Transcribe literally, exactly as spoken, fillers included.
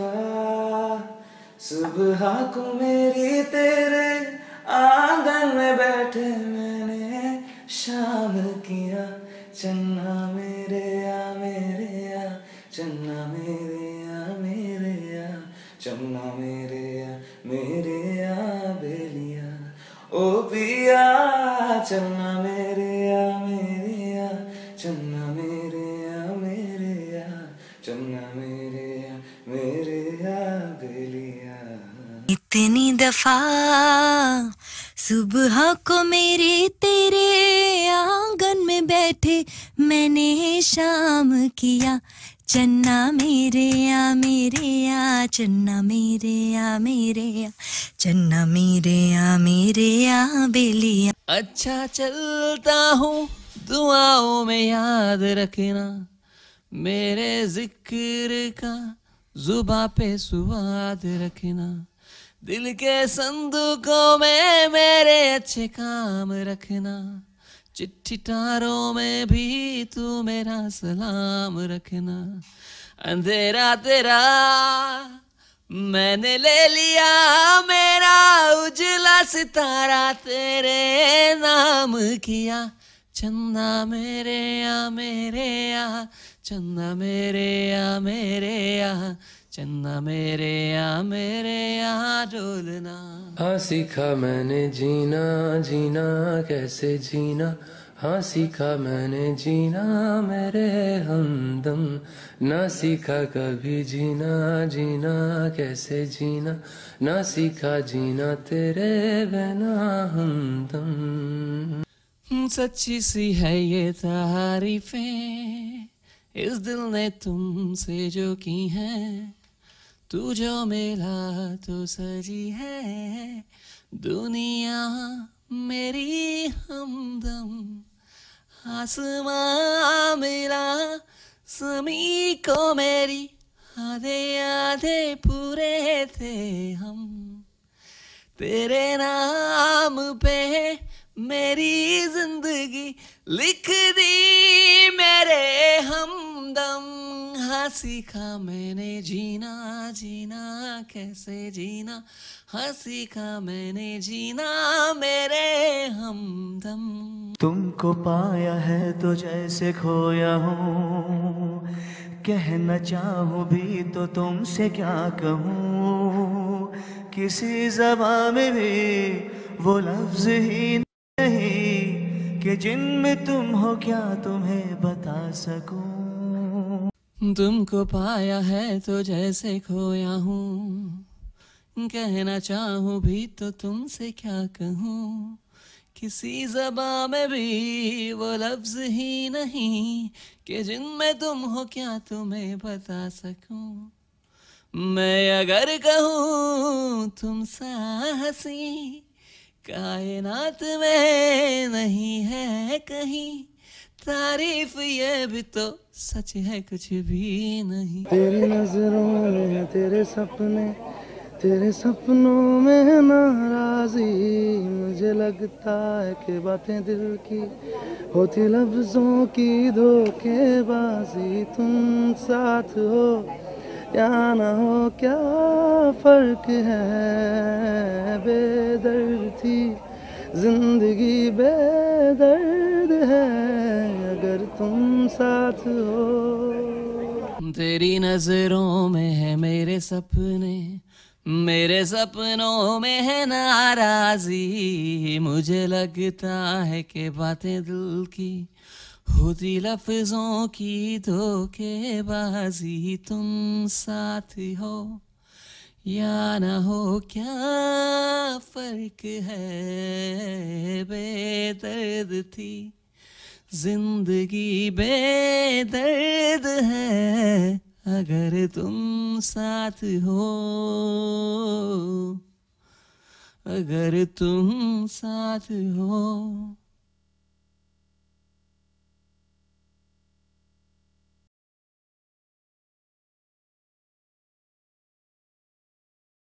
वफा, सुबह को मेरी तेरे आंगन में बैठे मैंने शाम किया चन्ना मेरे या मेरे या चन्ना मेरे या मेरे या चन्ना मेरे या मेरे या बेलिया ओ पिया चन्ना मेरे या मेरे या चन्ना मेरे या मेरे या चन्ना मेरे या मेरे या बेलिया। इतनी दफा सुबह को मेरे तेरे आंगन में बैठे मैंने शाम किया चन्ना मेरे या मेरे या चन्ना मेरे या मेरे या चन्ना मेरे या मेरे या बेलिया। अच्छा चलता हूँ दुआओं में याद रखना मेरे जिक्र का जुबा पे स्वाद रखना दिल के संदूकों में मेरे अच्छे काम रखना चिट्ठी तारों में भी तू मेरा सलाम रखना अंधेरा तेरा मैंने ले लिया मेरा उजला सितारा तेरे नाम किया चन्ना मेरे या मेरे या चन्ना मेरे या मेरे या चन्ना मेरे या मेरे या डोलना। हाँ सीखा मैंने जीना जीना कैसे जीना हाँ सीखा मैंने जीना मेरे हमदम ना सीखा कभी जीना जीना कैसे जीना ना सीखा जीना तेरे बिना हमदम। सच्ची सी है ये तारीफें इस दिल ने तुमसे जो की हैं तू जो मिला तो सजी है दुनिया मेरी हमदम आसमां मिला समी को मेरी आधे आधे पूरे थे हम तेरे नाम पे मेरी जिंदगी लिख दी मेरे हमदम। हाँ सीखा मैंने जीना जीना कैसे जीना हाँ सीखा मैंने जीना मेरे हमदम। तुमको पाया है तो जैसे खोया हूँ कहना चाहूँ भी तो तुमसे क्या कहूँ किसी ज़बान में भी वो लफ्ज़ ही नहीं कि जिनमें तुम हो क्या तुम्हें बता सकूँ। तुमको पाया है तो जैसे खोया हूँ कहना चाहूँ भी तो तुमसे क्या कहूँ किसी ज़बां में भी वो लफ्ज़ ही नहीं कि जिनमें तुम हो क्या तुम्हें बता सकूँ। मैं अगर कहूँ तुम सा हंसी कायनात में नहीं है कहीं तारीफ ये भी तो सच है कुछ भी नहीं। तेरी नजरों में है तेरे सपने तेरे सपनों में है नाराजी मुझे लगता है कि बातें दिल की होती लफ्जों की धोखेबाजी तुम साथ हो या ना हो क्या फर्क है बेदर्द थी जिंदगी बेदर्द है अगर तुम साथ हो। तेरी नजरों में है मेरे सपने मेरे सपनों में है नाराजी मुझे लगता है कि बातें दिल की होती लफ्जों की धोखेबाजी तुम साथ हो या ना हो क्या फर्क है बेदर्द थी जिंदगी बेदर्द है अगर तुम साथ हो अगर तुम साथ हो।